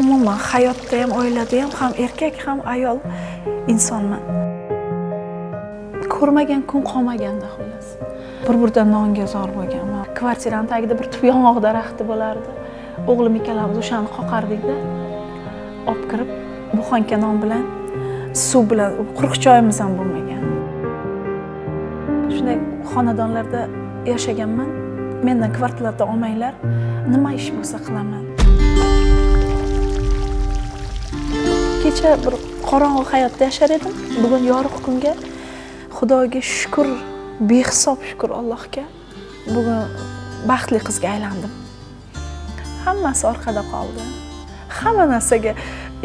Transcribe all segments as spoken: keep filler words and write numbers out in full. Umuman hayotda ham, oilada ham, ham erkak, ham ayol insonman. Ko'rmagan kun qolmaganda xullas. Bir-biridan nonga zor bo'lganman. Kvartiraning tagida bir tup yong'oq daraxti bo'lardi. O'g'lim ikkalamiz o'shani qoqardik-da. Olib kirib, buxanka non bilan, suv bilan, quruq choyimiz ham bo'lmagan. Shunday xonadonlarda yashaganman. Mendan kvartirada olmanglar, nima ish bo'lsa qilaman. Kecha bir qorong'i hayotda yashar edim. Bugun yorug' kunga Xudoga shukr, behisob shukr Allohga. Bugun baxtli qizga aylandim. Hammasi orqada qoldi. Hamma narsaga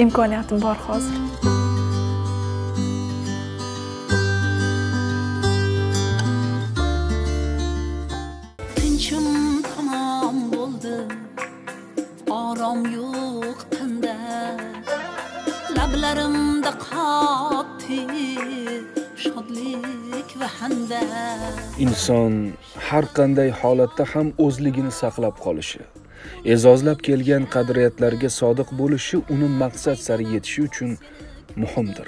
imkoniyatim bor hozir. Tinchim tamom bo'ldi. Orom yo'q tanda. Lablarimda qotdi. İnsan her kanday halatta ham o'zligini saqlab qolishi, e'zozlab kelgan qadriyatlarga sodiq bo'lishi uni maqsad sari yetishi uchun muhimdir.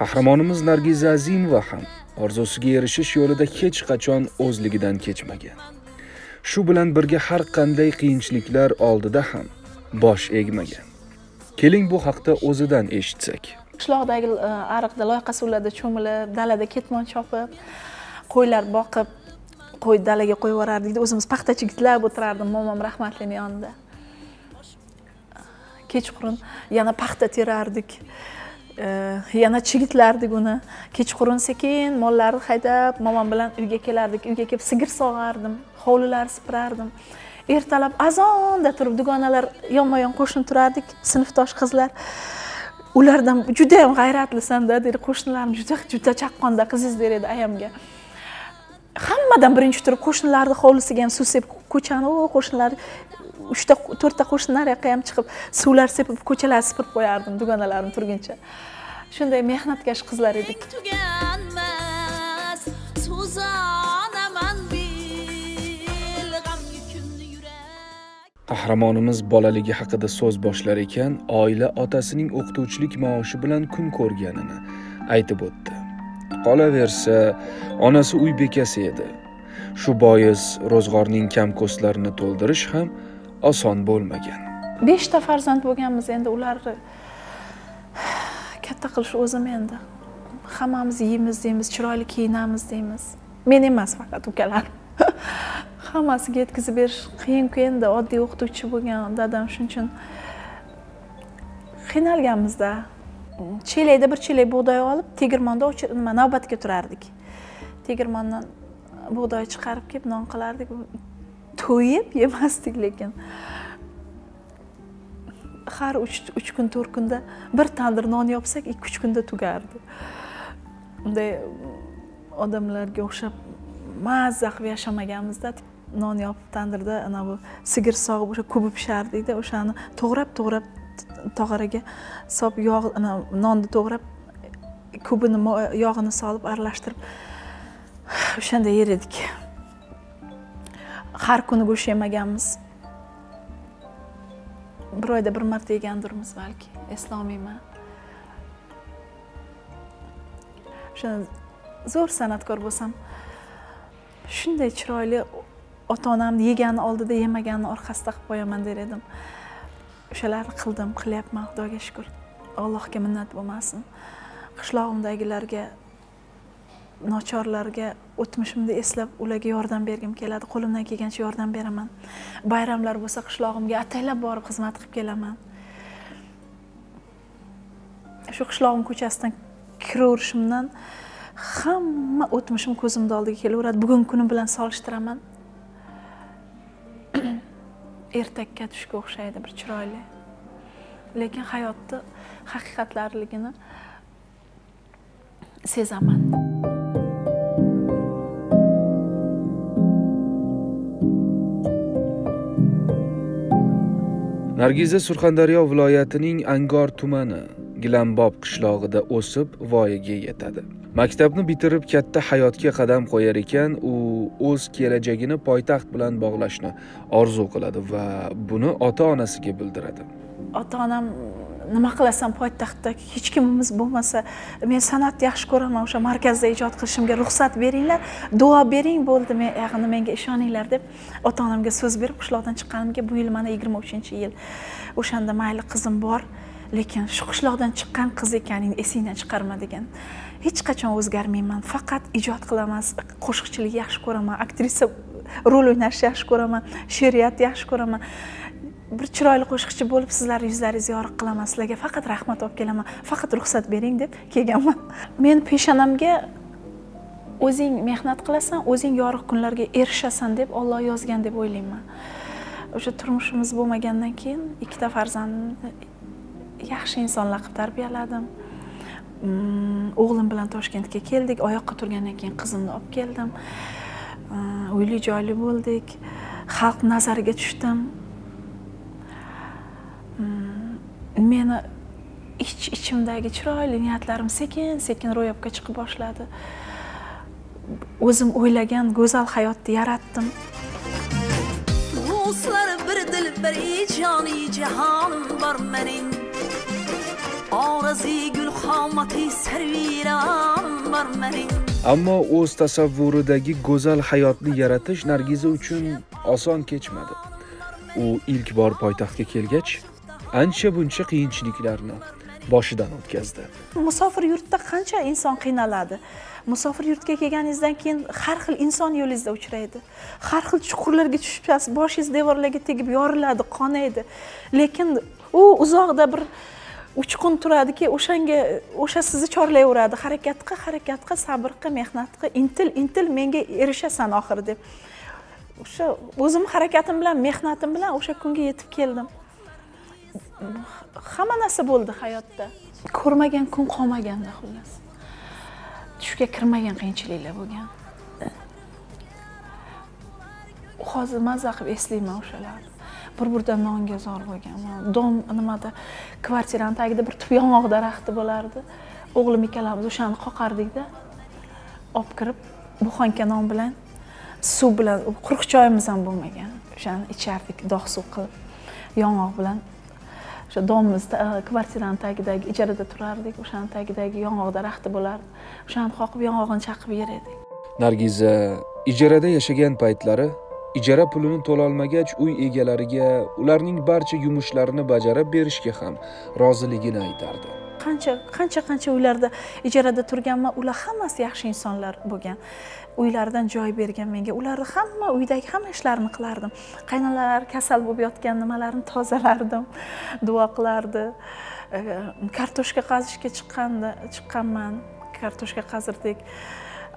Qahramonimiz Nargiz Azimova ham orzusiga erishish yo'lida hech qachon o'zligidan kechmagan. Shu bilan birga har qanday qiyinchiliklar oldida ham bosh egmagan. Keling bu haqda o'zidan eshitsak. Qishloqdagi ariqda loyqa suvlarda cho'milib, dalada ketmon chopib, qo'ylar boqib, qo'y dalaga qo'yib yuborardik-da, o'zimiz paxtachi yigitlab o'tirardim momam rahmatlining yonida. Kechqurun yana paxta terardik. Yana chigitlardik uni. Kechqurun sekin mollarni haydab, momam bilan uyga kelardik. Uyga kelib sigir sog'ardim, hovlilar sipirardim. Ertalab azonda turib dugonalar yonma-yon qo'shni turardik, sinfdosh qizlar. Ulardan juda ham g'ayratlisan-da dedi qo'shnilarim, juda juda chaqqonda qizingiz der edi ayamga. Hammadan birinchi turib qo'shnilarning hovlisiga ham suv sepib ko'chani, o qo'shnilar uch ta to'rt ta qo'shnilar yoqqa ham chiqib suvlar sepib ko'chalar sipirib qo'yardim dugonalarim turguncha. Shunday mehnatkash qizlar edik. Qahramonimiz bolaligi haqida so'z boshlar ekan, oila otasining o'qituvchilik maoshi bilan kun ko'rganini aytib o'tdi. Qolaversa, onasi uy bekasi edi. Shu bois ro'zg'orning kamko'slarini to'ldirish ham oson bo'lmagan. besh ta farzand bo'lganmiz, endi ularni katta qilish o'zim endi. Hammamiz yeymiz, deymiz, chiroyli kiyinamiz, deymiz. Men emas, faqat ukalarim. Hammasiga yetkazib berish qiyin-ku endi, oddiy o'qituvchi bo'lgan dadam shuning uchun qiynalganmiz-da. Chelakda bir chelak bug'doy olib, tegirmonda nima navbatga turardik. Tegirmondan bug'doy chiqarib kelib non qilardik, to'yib yemasdik lekin. Har uch kun to'rt kunda bir tandir non yopsak, ikki uch kunda tugardi. Unday odamlarga o'xshab mazza qilib yashamaganmiz-da. Non yopib tandirda ana bu sigir sog'ib o'sha ko'pi pishardik-da, o'shani to'g'rab-to'g'rab tog'araga solib yog' ana nonni to'g'rab ko'pini yog'ini solib aralashtirib o'shanda yer edik. Har kuni go'sht yemaganmiz. Bir oyda bir marta yegandirmiz balki, eslolmayman. O'shanda zo'r san'atkor bo'lsam, shunday chiroyli ota-onamni yeganini oldida, yemaganini orqasida qilib qo'yaman der edim. O'shalarni qildim, qilyapman, Xudoga shukr. Allohga minnat bo'lmasin. Qishlog'imdagilarga, nochorlarga o'tmishimni eslab, ularga yordam bergim keladi. Qo'limdan kelgancha yordam beraman. Bayramlar bo'lsa, qishlog'imga ataylab borib xizmat qilib kelaman. Shu qishlog'im ko'chasidan kiraverishimdan hamma o'tmishim ko'zimda oldiga kelaveradi. Bugungi kunim bilan solishtiraman. Ertakka tushga o'xshaydi, bir chiroyli. Lekin hayotni haqiqatlarligini sezaman. Nargiza Surxondaryo viloyatining Angor tumani Gilambob qishlog'ida o'sib voyaga yetadi. Maktabni bitirib katta hayotga qadam qo'yar ekan, u o'z kelajagini poytaxt bilan bog'lashni orzu qiladi va buni ota-onasiga bildiradi. Ota-onam nima qilasam poytaxtda hech kimimiz bo'lmasa, men san'at yaxshi ko'raman, o'sha markazda ijod qilishimga ruxsat beringlar, duo bering bo'ldi, men ya'ni menga ishoninglar deb ota-onamga so'z berib qishloqdan chiqqanimga bu yil mana yigirma uchinchi yil. O'shanda mayli qizim bor, lekin shu qishloqdan chiqqan qiz ekaningni esingdan chiqarma degan. Hech qachon o'zgarmayman, faqat ijod qilaman, qo'shiqchilik yaxshi ko'raman, aktrisa rol o'ynashni yaxshi ko'raman, she'riyat yaxshi ko'raman. Bir chiroyli qo'shiqchi bo'lib sizlar yuzlaringizni yorug' qilaman, sizlarga faqat rahmat olib kelaman, faqat ruxsat bering deb kelganman. Men peshanamga o'zing mehnat qilasan, o'zing yorug' kunlarga erishasan deb Alloh yozgan deb o'ylayman. O'sha turmushimiz bo'lmagandan keyin ikkita farzandimni yaxshi insonlar qilib tarbiyaladim. O'g'lim bilan Toshkentga keldik, oyoqqa turgandan keyin qizimni olib keldim. Uyli joyli bo'ldik, xalq nazariga tushdim. Meni ich-ichimdagi chiroyli niyatlarim sekin-sekin ro'yobga chiqa boshladi. O'zim o'ylagan go'zal hayotni yaratdim. Do'stlarim bir dil bir ijoni jahonim bor mening. Ammo o'z tasavvuridagi go'zal hayotni yaratish Nargiza uchun oson kechmadi. U ilk bor poytaxtga kelgach, ancha-buncha qiyinchiliklarni boshidan o'tkazdi. Musofir yurtda qancha inson qiynaladi. Musofir yurtga kelganingizdan keyin har xil inson yo'lingizda uchraydi. Har xil chuqurlarga tushasiz, boshingiz devorlarga tegib yoriladi, qonaydi. Lekin u uzoqda bir uchqun turadiki, o'shanga o'sha sizni chorlayveradi. Harakat qil, harakat qil, sabr qil, mehnat qil, intil, intil, menga erishasan oxir deb. O'sha o'zim harakatim bilan, mehnatim bilan o'sha kunga yetib keldim. Hamma narsa bo'ldi hayotda. Ko'rmagan kun qolmaganda xullas. Tushga kirmagan qiyinchiliklar bo'lgan. Hozir mazza qilib eslayman o'shalarni. Bir-birdan nonga zor bo'lgan. Dom nimada kvartiraning tagida bir tup yong'oq daraxti bo'lardi. O'g'lim ikkalamiz o'shani qoqardik-da. Olib kirib, buxonka non bilan, suv bilan, quruq choyimiz ham bo'lmagan. O'shani ichardik, dog' suv qilib, yong'oq bilan. O'sha domimizda kvartiraning tagidagi ijarada turardik, o'shaning tagidagi yong'oq daraxti bo'lardi. O'shani qoqib, yong'og'ini chaqib yer edik. Nargiza ijarada yashagan paytlari ijara pulini to'lolmagach, uy egalariga ularning barcha yumushlarini bajarib berishga ham roziligini aytardi. Qancha qancha qancha uylarda ijarada turganman, ular hammasi yaxshi insonlar bo'lgan. Uylardan joy bergan menga, ularni hamma uydagi hamma ishlarini qilardim. Qaynonalar kasal bo'lib yotgan nimalarini tozalardim, duo qilardi. Kartoshka qazishga chiqqanda chiqqanman, kartoshka qazirdik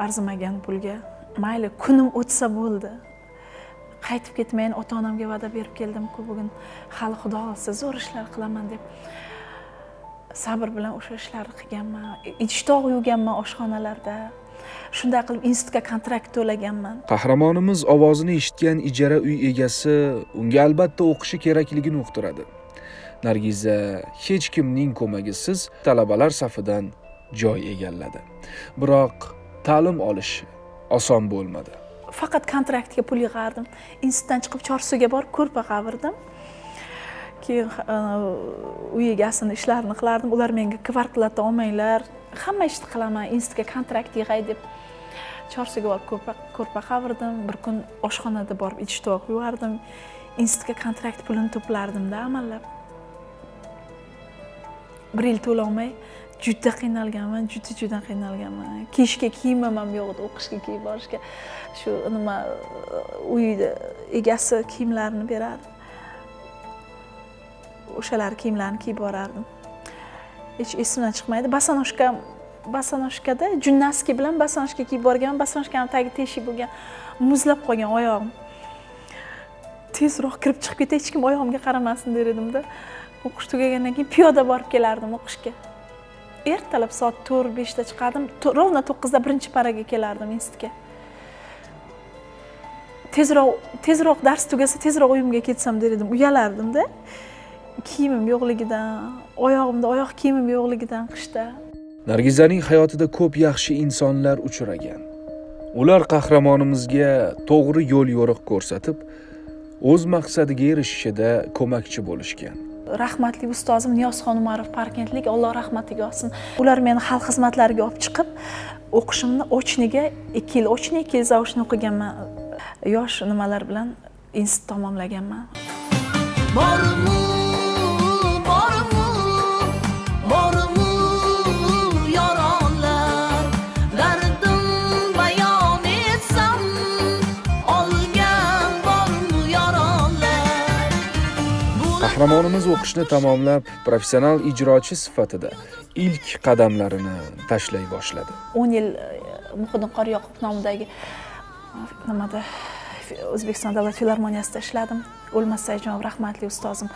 arzimagan pulga. Mayli kunim o'tsa bo'ldi. Qaytib ketmayin, ota-onamga va'da berib keldim-ku, bugun hali xudo olsa zo'r ishlar qilaman deb sabr bilan o'sha ishlarni qilganman. Idish-tovoq yuvganman oshxonalarda. Shunday qilib institutga kontrakt to'laganman. Qahramonimiz ovozini eshitgan ijara uy egasi unga albatta o'qishi kerakligini uqtiradi. Nargiza hech kimning ko'magisiz talabalar safidan joy egalladi. Biroq ta'lim olish oson bo'lmadi. Faqat kontraktga pul yig'ardim. Institutdan chiqib Chorsuga borib ko'rpa qavirdim. Keyin uy egasining ishlarini qilardim. Ular menga kvartalata olmanglar, hamma ishni qilaman, institutga kontrakt yig'ay deb Chorsuga borib ko'rpa ko'rpa qavirdim. Bir kun oshxonada borib idish-tovoq yuvardim. Institutga kontrakt pulini to'plardim-da amallab. Bir yil to'lamay juda qiynalganman, juda juda qiynalganman. Kiyishga kiyimim ham yo'q edi, o'qishga kiyib borishga. Shu nima uy egasi kiyimlarini berardi. O'shalar kiyimlarni kiyib borardim. Hech esimdan chiqmaydi. Basanoshka, basanoshkada jurnalski bilan basanoshka kiyib borgan, basanoshkaning tagi teshik bo'lgan, muzlab qolgan oyog'im. Tezroq kirib chiqib ketay, hech kim oyog'imga qaramasin der edim-da. O'qish tugagandan keyin piyoda borib kelardim o'qishga. Ertalab soat to'rt beshda chiqardim, rovna to'qqizda birinchi paraga kelardim institutga. Tezroq tezroq dars tugasa, tezroq uyimga ketsam der edim, uyalardim-da. Kiyimim yo'qligidan, oyoqimda oyoq kiyimim yo'qligidan qishda. Nargizaning hayotida ko'p yaxshi insonlar uchragan. Ular qahramonimizga to'g'ri yo'l-yo'riq ko'rsatib, o'z maqsadiga erishishida ko'makchi bo'lishgan. Rahmatli ustozim Niyozxon Umarov Parkentlik, Alloh rahmatiga olsin. Ular meni xalq xizmatlariga olib chiqib, o'qishimni ochniga ikki yil ochni, ikki yil zavushni o'qiganman. Yosh nimalar bilan institut tamomlaganman. Bormi, bormi, bormi yaronlar, dardim bayon etsam, olgan bormi yaronlar. Qahramonimiz o'qishni tamomlab, professional ijrochi sifatida ilk qadamlarini tashlay boshladi. o'n yil Muhiddin Qaryoqov nomidagi nimada O'zbekiston Davlat filarmoniyasida ishladim. O'lmasay janob rahmatli ustozim,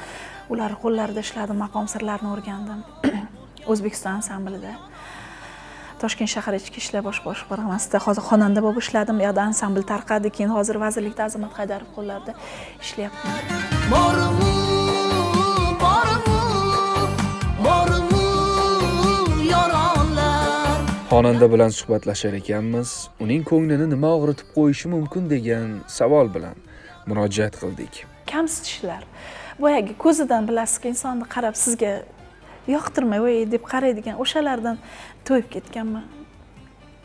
ular qo'llarida ishladim, maqom sirlarini o'rgandim. O'zbekiston ansamblida Toshkent shahar ichki ishlar bosh boshqarmasida hozir xonanda bo'lib ishladim. Bu yerda ansambl tarqadi, keyin hozir vazirlikda Azimat Haydarov qo'llarida ishlayapman. Bormi, bormi, bormi yaronlar. Xonanda bilan suhbatlashar ekanmiz, uning ko'nglini nima og'ritib qo'yishi mumkin degan savol bilan murojaat qildik. Kamsitishlar. Boyagi ko'zidan bilasizki, insonni qarab sizga yoqtirmay, voy deb qaraydigan o'shalardan to'yib ketganman.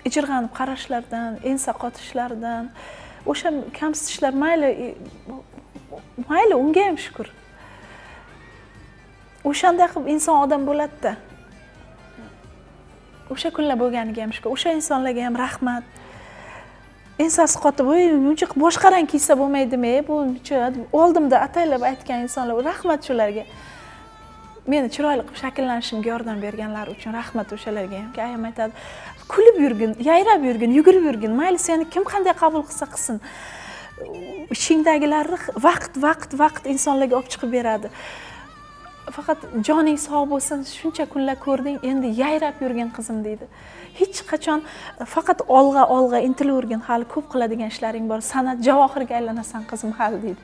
Ijirg'anib qarashlardan, ensa qotishlardan, o'sha kamsitishlar mayli mayli unga ham shukr. O'shanday qilib inson odam bo'ladi-da. O'sha kunlar bo'lganiga ham shukr. O'sha insonlarga ham rahmat. Ensasi qotib, "Voy, buncha boshqaran kiysa bo'lmaydimi? Bu buncha oldimda ataylab aytgan insonlar, rahmat shularga." Meni chiroyli qilib shakllanishimga yordam berganlar uchun rahmat o'shalarga ham. Ayam aytadi, "Kulib yurgin, yayrab yurgin, yugurib yurgin. Mayli, seni kim qanday qabul qilsa qilsin. Ishingdagilarni vaqt, vaqt, vaqt insonlarga olib chiqib beradi. Faqat joning sog' bo'lsin, shuncha kunlar ko'rding, endi yayrab yurgan qizim" deydi. Hech qachon faqat olg'a, olg'a intilavergin, hali ko'p qiladigan ishlaring bor, san'at javohiriga aylanasan qizim hali deydi.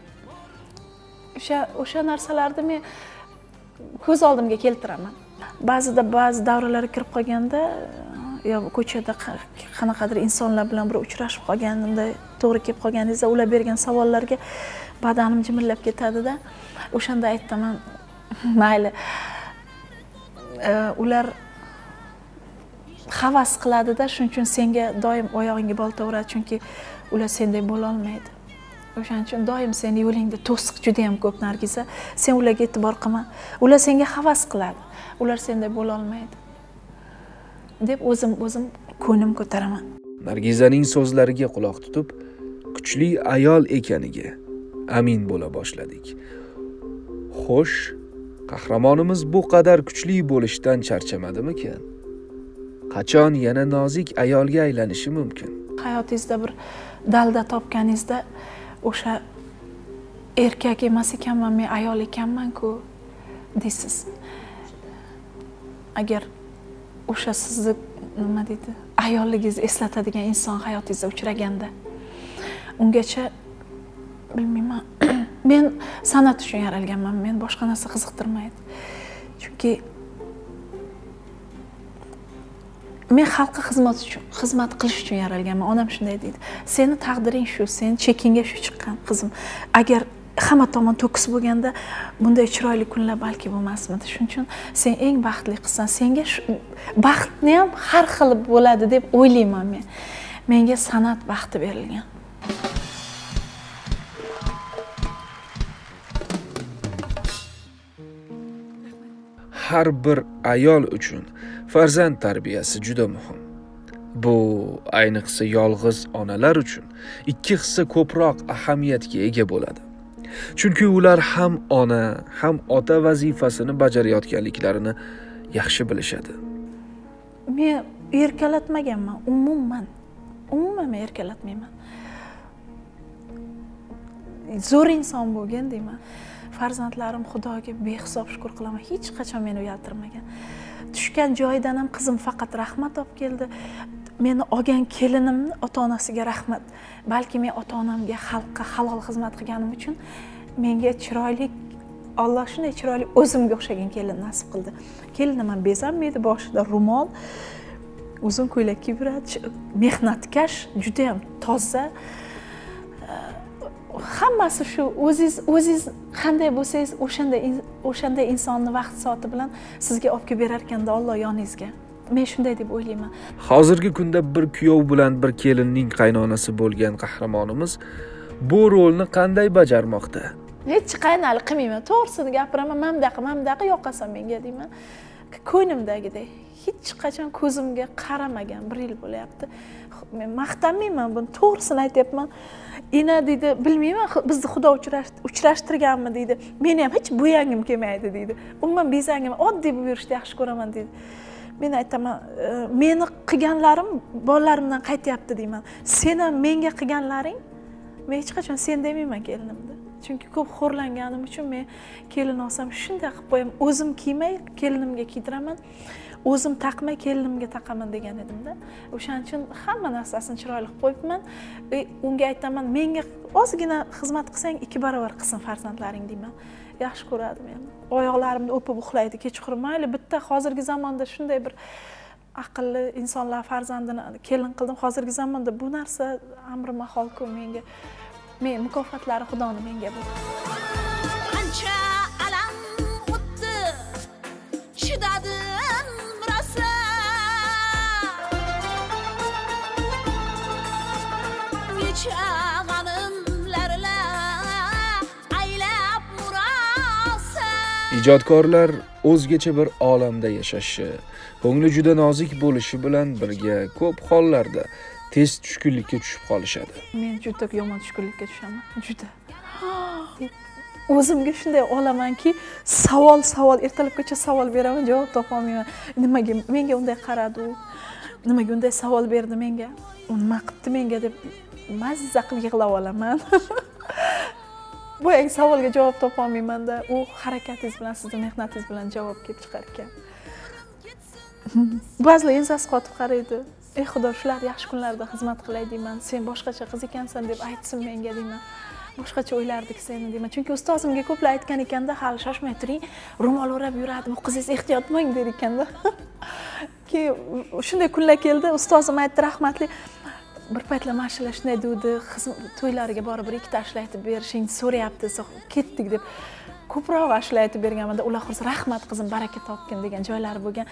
O'sha o'sha narsalarni men ko'z oldimga keltiraman. Ba'zida ba'zi davralarga kirib qolganda yo ko'chada qanaqadir insonlar bilan bir uchrashib qolganimda, to'g'ri kelib qolganingizda ular bergan savollarga badanim jimillab ketadi-da. O'shanda aytdim, mayli, ular havas qiladi-da, shuning uchun senga doim oyog'ingga bolta uradi, chunki ular sendek bo'la olmaydi. O'shaning uchun doim seni yo'lingda to'siq juda ham ko'p Nargiza, sen ularga e'tibor qilma. Ular senga havas qiladi, ular sendek bo'la olmaydi deb o'zim o'zim ko'nglim ko'taraman. Nargizaning so'zlariga quloq tutib, kuchli ayol ekaniga amin bo'la boshladik. Xo'sh, qahramonimiz bu kadar kuchli bo'lishdan charchamadimikan? Qachon yana nozik ayolga aylanishi mumkin? Hayotingizda bir dalda topganingizda o'sha erkak emas ekanman, men ayol ekanman-ku deysiz. Agar o'sha sizni nima deydi, ayolligingizni eslatadigan inson hayotingizda uchraganda, ungacha bilmayman. Men san'at uchun yaralganman, men boshqa narsa qiziqtirmaydi. Chunki men xalqqa xizmat uchun, xizmat qilish uchun yaralganman. Onam shunday deydi. Seni taqdiring shu, sen chekinga shu chiqqan qizim. Agar hamma tomon to'kis bo'lganda bunday chiroyli kunlar balki bo'lmasmidi. Shuning uchun sen eng baxtli qizsan. Senga baxtni ham har xil bo'ladi deb o'ylayman men. Menga san'at baxti berilgan. Har bir ayol uchun farzand tarbiyasi juda muhim. Bu ayniqsa yolg'iz onalar uchun ikki hissa ko'proq ahamiyatga ega bo'ladi. Chunki ular ham ona, ham ota vazifasini bajarayotganliklarini yaxshi bilishadi. Men erkalatmaganman, umuman. Umuman men erkalatmayman. Zo'r inson bo'lgan deyman. Farzandlarim Xudoga behisob shukr qilaman. Hech qachon meni uyaltirmagan. Tushgan joyidan ham qizim faqat rahmat olib keldi. Meni olgan kelinimni ota-onasiga rahmat. Balki men ota-onamga, xalqqa halol xizmat qilganim uchun menga chiroyli Allah shunday chiroyli o'zimga o'xshagan kelin nasib qildi. Kelinim ham bezanmaydi, boshida ro'mol, uzun ko'ylak kiyib yuradi, mehnatkash, juda ham toza. Hammasi shu o'zingiz o'zingiz qanday bo'lsangiz, o'shanda o'shanda insonni vaqt soati bilan sizga olib kelib berar ekanda Alloh yoningizga. Men shunday deb o'ylayman. Hozirgi kunda bir kuyov bilan bir kelinning qaynonasi bo'lgan qahramonimiz bu rolni qanday bajarmoqda? Hech qaynalik qilmayman, to'g'risini gapiraman, mamdaqi, mamdaqi yoqasan menga deyman. Ko'nglimdagidek hech qachon ko'zimga qaramagan bir yil bo'lyapti. Men maqtanmayman, buni to'g'risini aytayapman. Ina dedi, bilmayman, bizni Xudo uchrashtirganmi dedi. Meni ham hech bo'yangim kelmaydi dedi. Umuman bezangim, oddiy bo'lib yurishni yaxshi ko'raman dedi. Men aytaman, meni qilganlarim bolalarimdan qaytyapti deyman. Sen ham menga qilganlaring, men hech qachon sen demayman kelinimda. Chunki ko'p xo'rlanganim uchun men kelin olsam shunday qilib qo'yam, o'zim kiymay kelinimga kiydiraman, o'zim taqmay kelinimga taqaman degan edimda. O'shaning uchun hamma narsasini chiroyli qilib qo'yibman. Unga aytaman, menga ozgina xizmat qilsang ikki barobar qilsin farzandlaring deyman. Yaxshi ko'radi meni. Oyoqlarimni o'pib uxlaydi kechqurun. Mayli, bitta hozirgi zamonda shunday bir aqlli insonlar farzandini kelin qildim. Hozirgi zamonda bu narsa amri mahol-ku menga. Men mukofotlari Xudoning menga bo'ldi. Qancha alam o'tdi, chidadim rosa. Kecha g'animlarla aylab murosa. Ijodkorlar o'zgacha bir olamda yashashi, ko'ngli juda nozik bo'lishi bilan birga ko'p hollarda tez tushkunlikka tushib qolishadi. Men juda yomon tushkunlikka tushaman, juda. O'zimga shunday olamanki, savol-savol, ertalabgacha savol beraman, javob topa olmayman. Nimaga menga unday qaradi u? Nimaga unday savol berdi menga? U nima qildi menga deb mazza qilib yig'lab olaman. Bu eng savolga javob topa olmayman-da, u harakatingiz bilan, sizning mehnatingiz bilan javob kelib chiqar ekan. Ba'zilar ensasi qotib qaraydi. Ey Xudo, shular yaxshi kunlarda xizmat qilay deyman. Sen boshqacha qiz ekansan deb aytsin menga deyman. Boshqacha o'ylardik seni deyman. Chunki ustozimga ko'plar aytgan ekanda, hali shoshmay turing, ro'mol o'rab yuradim, qizingiz ehtiyot bo'ling der ekanda. Ki shunday kunlar keldi, ustozim aytdi, rahmatli, bir paytlar mashalar shunday dedi, to'ylariga borib bir ikkita ashla aytib berishing so'rayapti, ketdik deb. Ko'proq ashla aytib berganimda ular xursa rahmat qizim baraka topgin degan joylari bo'lgan.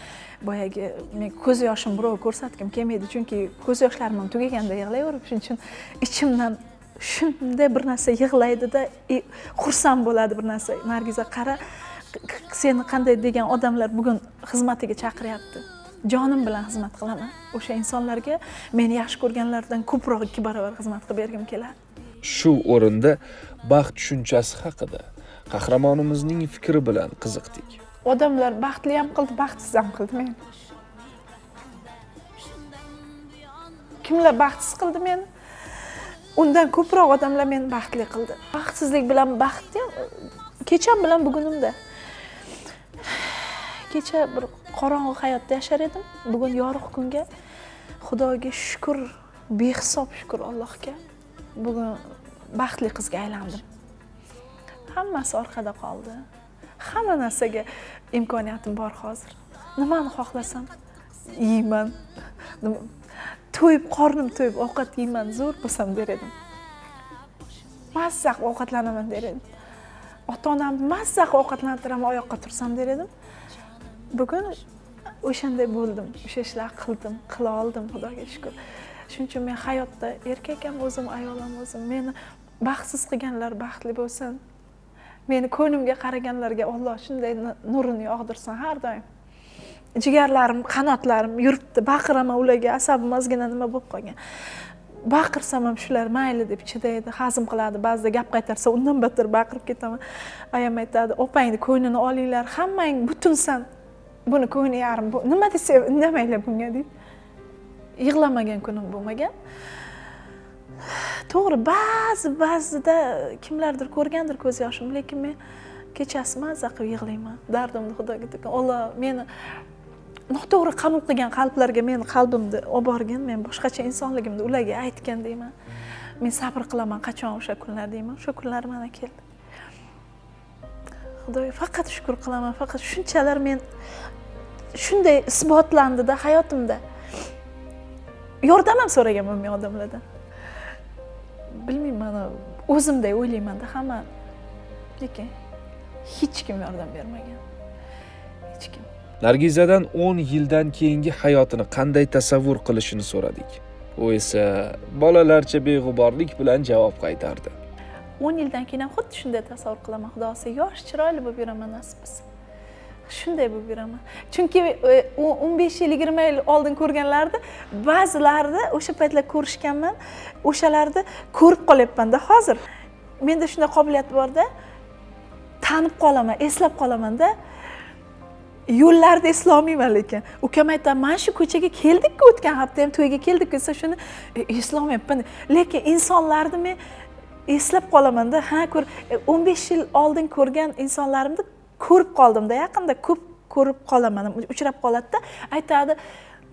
Boyagi men ko'z yoshim birov ko'rsatdim kelmaydi, chunki ko'z yoshlarim ham tugaganda yig'layverib, shuning uchun ichimdan shunday bir narsa yig'laydi-da, xursand bo'ladi bir narsa. Nargiza, qara, seni qanday degan odamlar bugun xizmatiga chaqiryapti. Jonim bilan xizmat qilaman. O'sha insonlarga meni yaxshi ko'rganlardan ko'proq ikki barobar xizmat qilib bergim keladi. Shu o'rinda baxt tushunchasi haqida qahramonimizning fikri bilan qiziqdik. Odamlar baxtli ham qildi, baxtsiz ham qildi meni. Kimlar baxtsiz qildi meni? Undan ko'proq odamlar meni baxtli qildi. Baxtsizlik bilan baxt ham kecham bilan bugunimda. Kecha bir qorong'i hayotda yashar edim, bugun yorug' kunga Xudoga shukr, behisob shukr Allohga. Bugun baxtli qizga aylandim. Hammasi orqada qoldi. Hamma narsaga imkoniyatim bor hozir. Nimani xohlasam yeyman. To'yib, qornim to'yib ovqat yeyman, zo'r bo'lsam der edim. Mazzaq ovqatlanaman der edim. Ota-onamni mazzaq ovqatlantiraman, oyoqqa tursam der edim. Bugun o'shanday bo'ldim, o'sha ishlar qildim, qila oldim, Xudoga shukr. Shuning uchun men hayotda erkak ham o'zim, ayol ham o'zim. Meni baxtsiz qilganlar baxtli bo'lsin. Meni ko'nglimga qaraganlarga Alloh shunday nurini yog'dirsin har doim. Jigarlarim, qanotlarim yuribdi, baqiraman ularga, asabim ozgina nima bo'lib qolgan. Baqirsam ham shular mayli deb chidaydi, hazm qiladi. Ba'zida gap qaytarsa, undan battar baqirib ketaman. Ayam aytadi, "Opangni ko'nglini olinglar, hammang butunsan. Buni ko'ngli yarim. Bu nima desa, indamanglar bunga" deydi. Yig'lamagan kunim bo'lmagan. To'g'ri, ba'zi-ba'zida kimlardir ko'rgandir ko'z yoshim, lekin men kechasi mazza qilib yig'layman. Dardimni Xudoga aytaman. Alloh meni noto'g'ri qabul qilgan qalblarga men qalbimni olib borgin, men boshqacha insonligimni ularga aytgan deyman. Men sabr qilaman, qachon o'sha kunlar deyman. O'sha kunlar mana keldi. Xudoga faqat shukr qilaman. Faqat shunchalar men shunday isbotlandida hayotimda. Yordam ham so'raganman men odamlardan. Bilmayman, o'zimday o'ylayman-da hamma, lekin hech kim yordam bermagan. Hech kim. Nargizadan o'n yildan keyingi hayotini qanday tasavvur qilishini so'radik. U esa bolalarcha beg'uborlik bilan javob qaytardi. o'n yildan keyin ham xuddi shunday tasavvur qilaman, Xudo olsa yosh chiroyli bo'lib yuraman nasib qilsa. Shunday bo'lib yuraman. Chunki o'n besh yil, yigirma yil oldin ko'rganlarni ba'zilarni o'sha paytlar ko'rishganman, o'shalarni ko'rib qolyapman-da hozir. Menda shunday qobiliyat bor-da, tanib qolaman, eslab qolaman-da. Yo'llarda eslolmayman lekin. Ukam aytadi, "Mana shu ko'chaga keldik-ku, o'tgan hafta ham to'yga keldik" desa shuni eslolmayapman. Lekin insonlarni men eslab qolaman-da, ha, ko'r o'n besh yil oldin ko'rgan insonlarimni ko'rib qoldim-da, yaqinda ko'p ko'rib qolaman, uchrab qoladi-da, aytadi,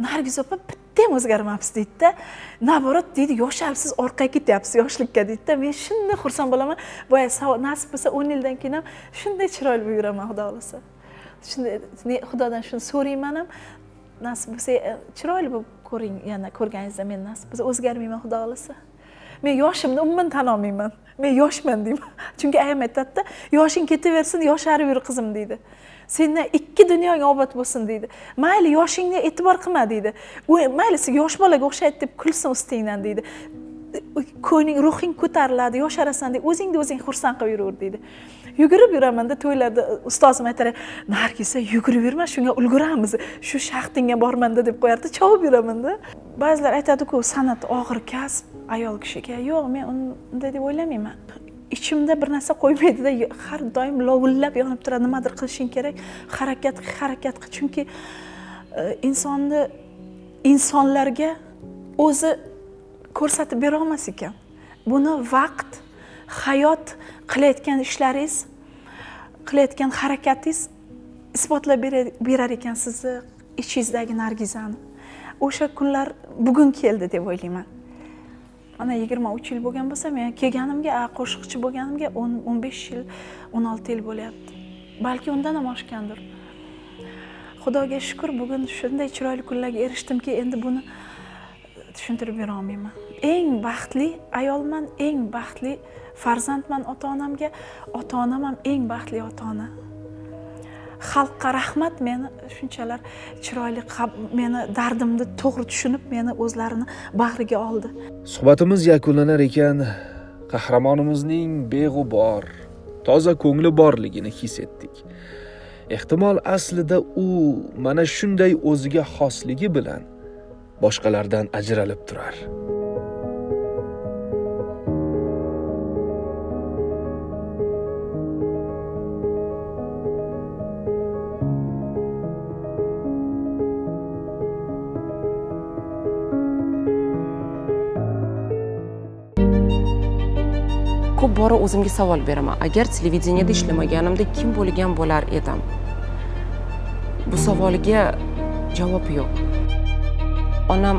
"Nargiz opa bitta ham o'zgarmabsiz" deydi-da. Naborot deydi, "Yoshabsiz, orqaga ketyapsiz yoshlikka" deydi-da. Men shunday xursand bo'laman. Voy, nasib bo'lsa o'n yildan keyin ham shunday chiroyli bo'lib yuraman, Xudo xolasa. Shunday Xudodan shuni so'rayman ham, nasib bo'lsa chiroyli bo'lib ko'ring, yana ko'rganingizda men nasib bo'lsa o'zgarmayman, Xudo xolasa. Men yoshimni umuman tan olmayman. Men yoshman deyman. Chunki ayam aytadi-da, yoshing ketaversin, yosharib yur qizim deydi. Sendan ikki dunyoing obod bo'lsin deydi. Mayli yoshingga e'tibor qilma deydi. Voy, mayli sen yosh bolaga o'xshaydi deb kulsin ustingdan deydi. Ko'ning ruhing ko'tariladi, yosharasan deb o'zingni o'zing xursand qilib yuraver deydi. Yugurib yuramanda to'ylarda ustozim aytar, "Nargiza, yugurib yurma, shunga ulguramiz. Shu shaxtingga bormanda" deb qo'yardi, chopib yuramanda. Ba'zilar aytadi-ku, san'at og'ir kasb, ayol kishiga. Yo'q, men unday deb o'ylamayman. Ichimda bir narsa qo'ymaydi-da, har doim lovullab yonib turadi, nimadir qilishing kerak, harakat, harakat qil, chunki insonni insonlarga o'zi ko'rsatib bera olmas ekan. Buni vaqt, hayot, qilayotgan ishlaringiz, qilayotgan harakatingiz isbotlab berar ekan sizni ichingizdagi Nargizani. O'sha kunlar bugun keldi deb o'ylayman. Mana yigirma uch yil bo'lgan bo'lsa, men kelganimga, qo'shiqchi bo'lganimga o'n besh yil, o'n olti yil bo'lyapti. Balki undan ham oshgandir. Xudoga shukr, bugun shunday chiroyli kunlarga erishdimki, endi buni tushuntirib bera olmayman. Eng baxtli ayolman, eng baxtli farzandman ota-onamga, ota-onam ham eng baxtli ota-ona. Xalqqa rahmat, meni shunchalar chiroyli, meni dardimni to'g'ri tushunib, meni o'zlarini bag'riga oldi. Suhbatimiz yakunlanar ekan, qahramonimizning beg'ubor, toza ko'ngli borligini his etdik. Ehtimol aslida u mana shunday o'ziga xosligi bilan boshqalardan ajralib turar. Ko'p bora o'zimga savol beraman. Agar televideniyada ishlamaganimda kim bo'lgan bo'lar edim? Bu savolga javob yo'q. Onam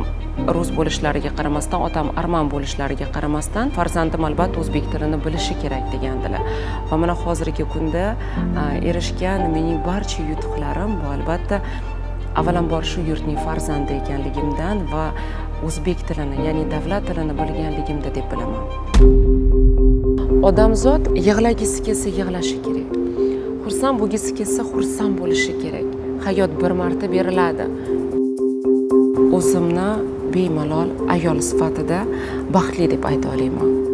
rus bo'lishlariga qaramasdan, otam arman bo'lishlariga qaramasdan, farzandim albatta o'zbek tilini bilishi kerak degandilar. Va mana hozirgi kunda erishgan mening barcha yutuqlarim bu albatta avvalambor shu yurtning farzandi ekanligimdan va o'zbek tilini, ya'ni davlat tilini bilganligimda deb bilaman. Odamzod yig'lagisi kelsa yig'lashi kerak. Xursand bo'lgisi kelsa xursand bo'lishi kerak. Hayot bir marta beriladi. O'zimni bemalol ayol sifatida baxtli deb ayta olaman.